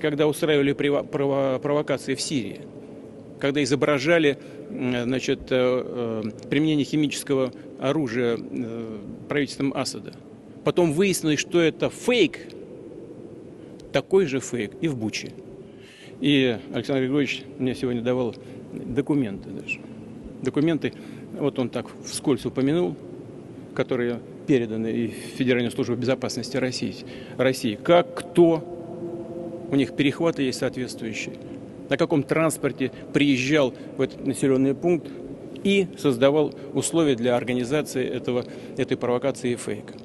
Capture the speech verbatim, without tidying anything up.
Когда устраивали провокации в Сирии, когда изображали значит, применение химического оружия правительством Асада. Потом выяснилось, что это фейк, такой же фейк и в Буче. И Александр Григорьевич мне сегодня давал документы даже. Документы, вот он так вскользь упомянул, которые переданы и в Федеральную службу безопасности России, России как кто. У них перехваты есть соответствующие. На каком транспорте приезжал в этот населенный пункт и создавал условия для организации этого, этой провокации и фейка.